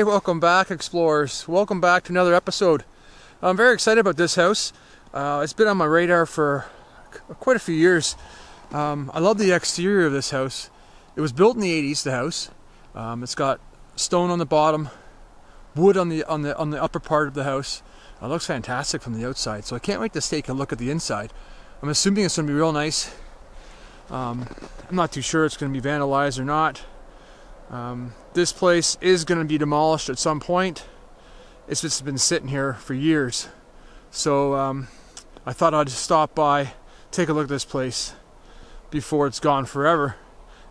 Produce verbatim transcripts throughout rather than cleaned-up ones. Hey, welcome back, explorers. Welcome back to another episode. I'm very excited about this house. Uh, it's been on my radar for quite a few years. Um, I love the exterior of this house. It was built in the eighties, the house. Um, it's got stone on the bottom, wood on the on the on the upper part of the house. It looks fantastic from the outside, so I can't wait to take a look at the inside. I'm assuming it's going to be real nice. Um, I'm not too sure it's going to be vandalized or not. Um, this place is going to be demolished at some point. It's just been sitting here for years. So um, I thought I'd just stop by, take a look at this place before it's gone forever,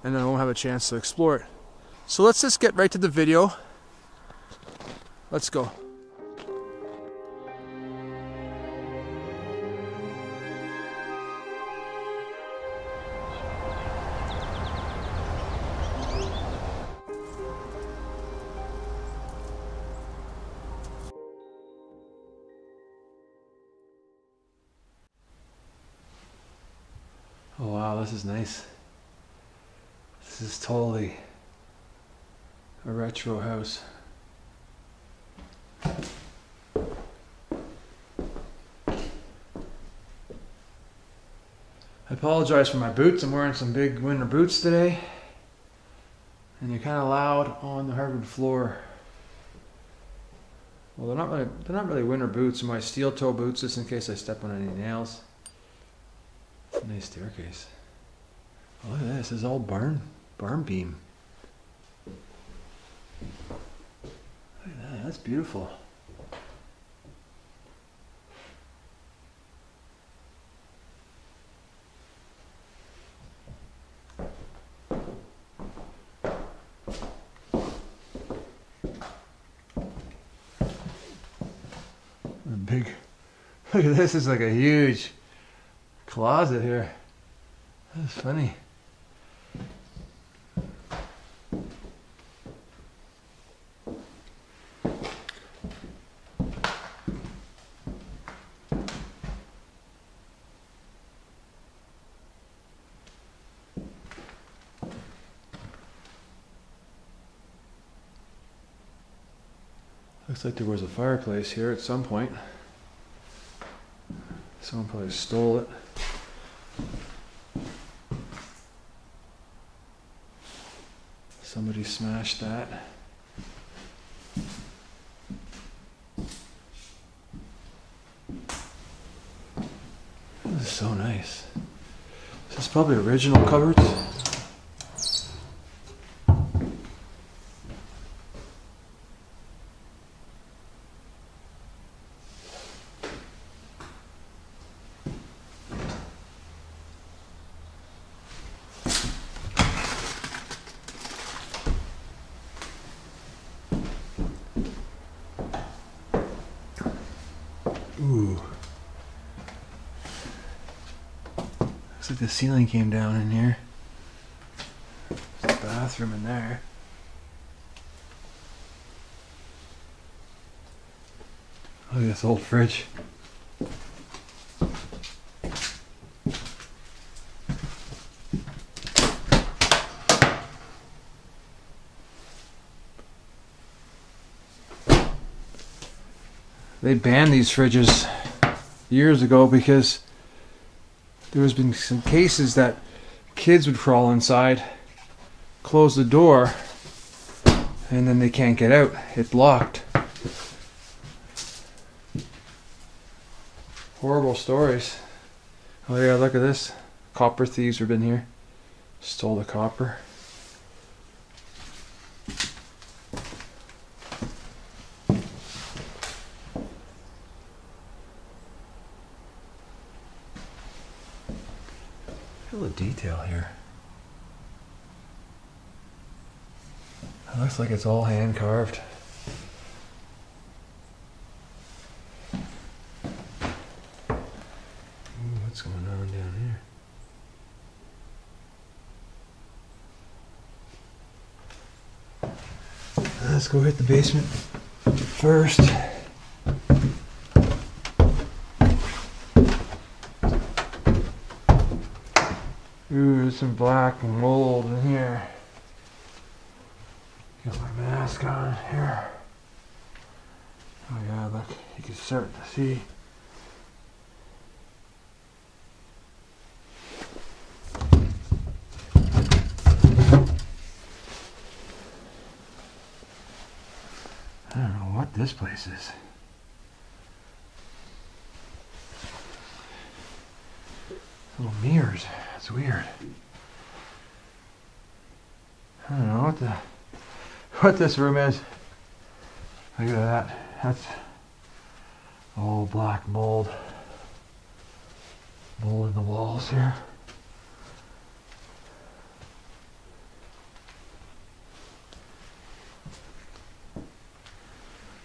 and then I won't have a chance to explore it. So let's just get right to the video. Let's go. Oh wow, this is nice. This is totally a retro house. I apologize for my boots. I'm wearing some big winter boots today. And they're kind of loud on the hardwood floor. Well, they're not really, they're not really winter boots. They're my steel toe boots, just in case I step on any nails. Nice staircase. Oh, look at this. This is all barn, barn beam. Look at that. That's beautiful. A big. Look at this. It's like a huge closet here. That's funny. Looks like there was a fireplace here at some point. Someone probably stole it. Somebody smashed that. This is so nice. This is probably original cupboards. Ooh. Looks like the ceiling came down in here. There's a bathroom in there. Look at this old fridge. They banned these fridges years ago because there has been some cases that kids would crawl inside, close the door, and then they can't get out. It's locked. Horrible stories. Oh yeah, look at this. Copper thieves have been here. Stole the copper. Look at the detail here. It looks like it's all hand carved. Ooh, what's going on down here? Let's go hit the basement first. Ooh, there's some black mold in here. Get my mask on here. Oh yeah, look, you can start to see I don't know what this place is. Little mirrors. That's weird. I don't know what the what this room is. Look at that. That's old black mold. Mold in the walls here.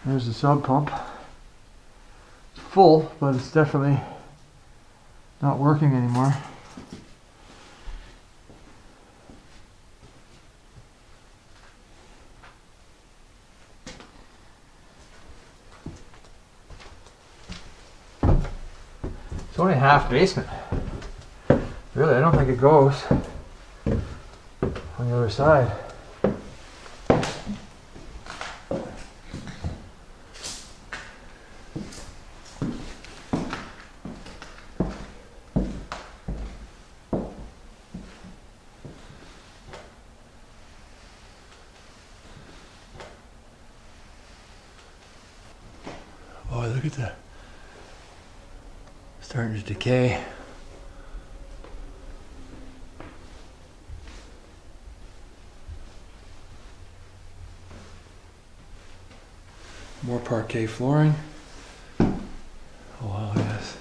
There's the sub pump. It's full, but it's definitely not working anymore. It's only half basement. Really, I don't think it goes on the other side. Boy, look at that. Starting to decay. More parquet flooring. Oh wow, yes.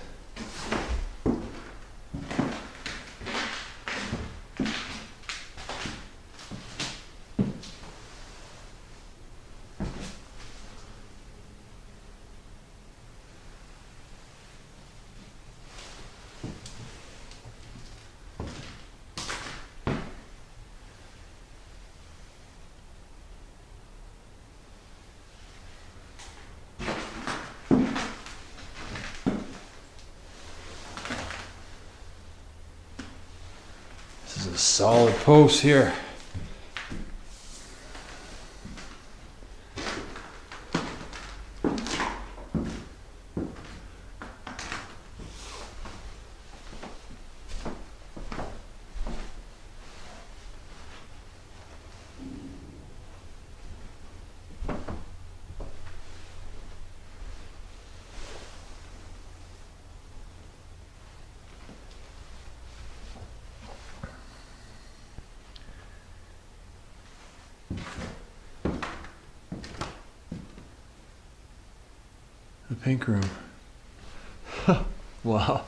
This is a solid post here. The pink room. Wow.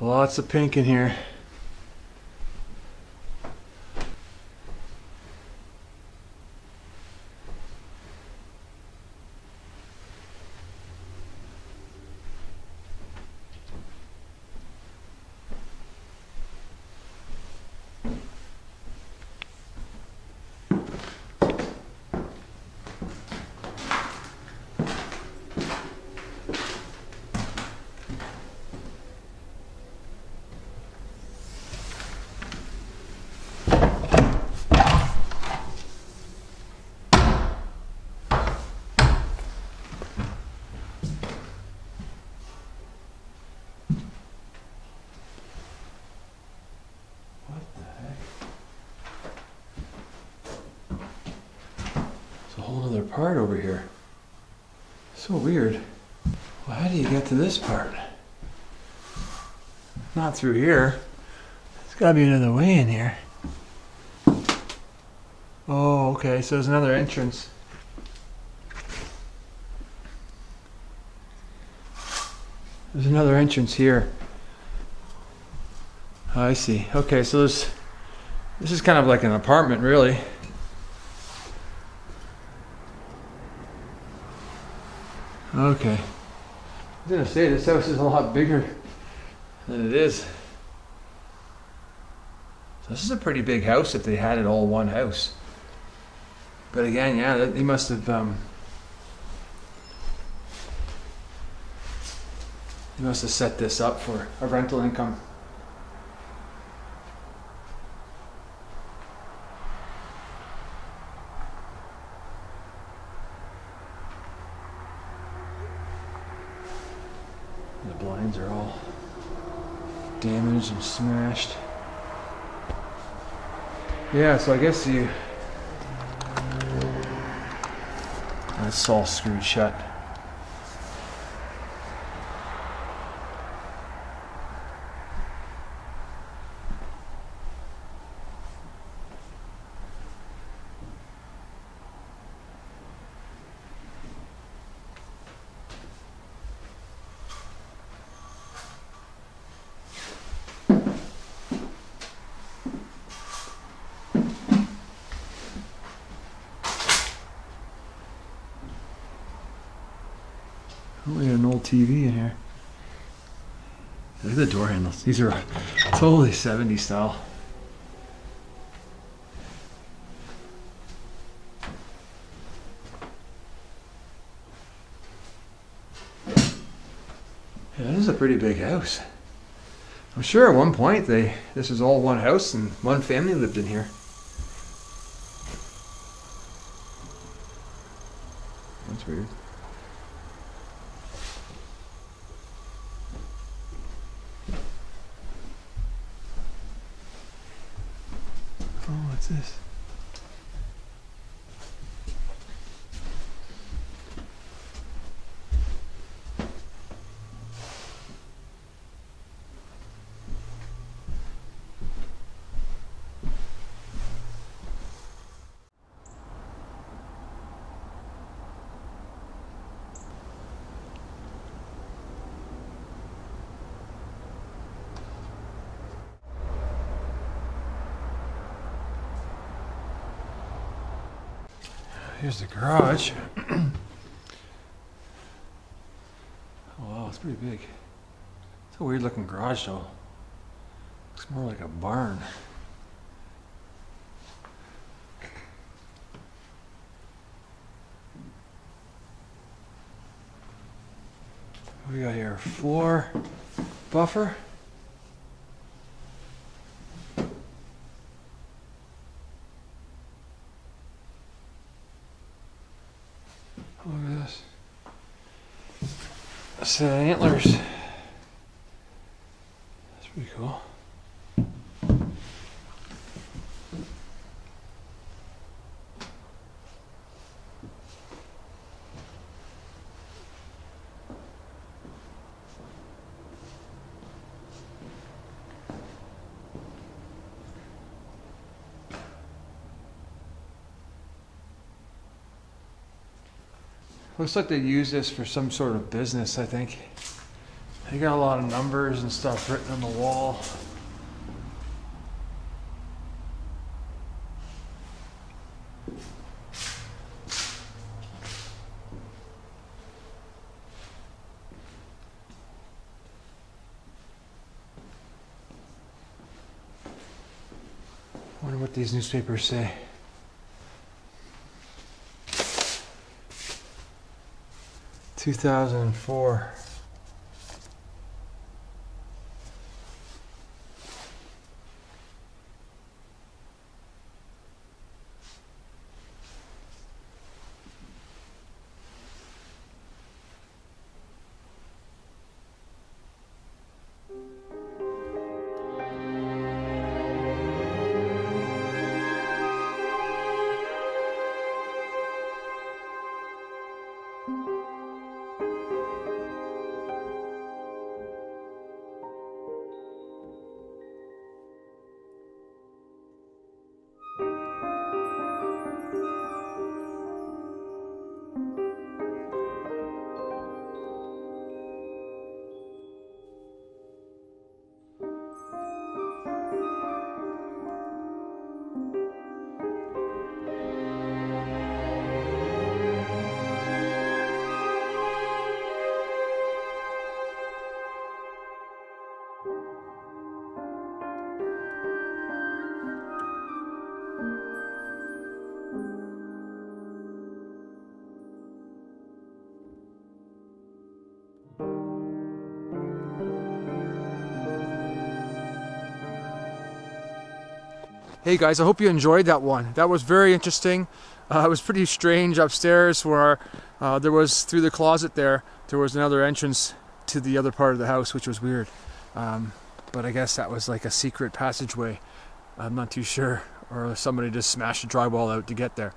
Lots of pink in here. Part over here. So weird. Well, how do you get to this part? Not through here. There's gotta be another way in here. Oh, okay, so there's another entrance. There's another entrance here. Oh, I see. Okay, so there's, this is kind of like an apartment, really. Okay. I was gonna say, this house is a lot bigger than it is. So this is a pretty big house if they had it all one house. But again, yeah, they must have um, They must have set this up for a rental income. The blinds are all damaged and smashed. Yeah, so I guess you... That's all screwed shut. We had an old T V in here. Look at the door handles. These are totally seventies style. Yeah, this is a pretty big house. I'm sure at one point they this was all one house and one family lived in here. That's weird. Oh, what's this? Here's the garage. Oh, wow, it's pretty big. It's a weird looking garage though. Looks more like a barn. What do we got here? Floor buffer. Look at this. A set of antlers. That's pretty cool. Looks like they use this for some sort of business, I think. They got a lot of numbers and stuff written on the wall. Wonder what these newspapers say. two thousand four. Thank you. Hey guys, I hope you enjoyed that one. That was very interesting. Uh, it was pretty strange upstairs where uh, there was, through the closet there, there was another entrance to the other part of the house, which was weird. Um, but I guess that was like a secret passageway. I'm not too sure. Or somebody just smashed the drywall out to get there.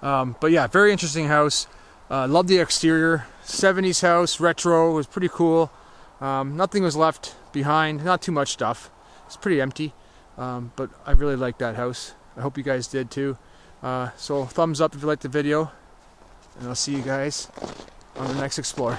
Um, but yeah, very interesting house. Uh, love the exterior. seventies house, retro, was pretty cool. Um, nothing was left behind, not too much stuff. It's pretty empty, um, but I really liked that house. I hope you guys did too. Uh, so thumbs up if you liked the video, and I'll see you guys on the next Explore.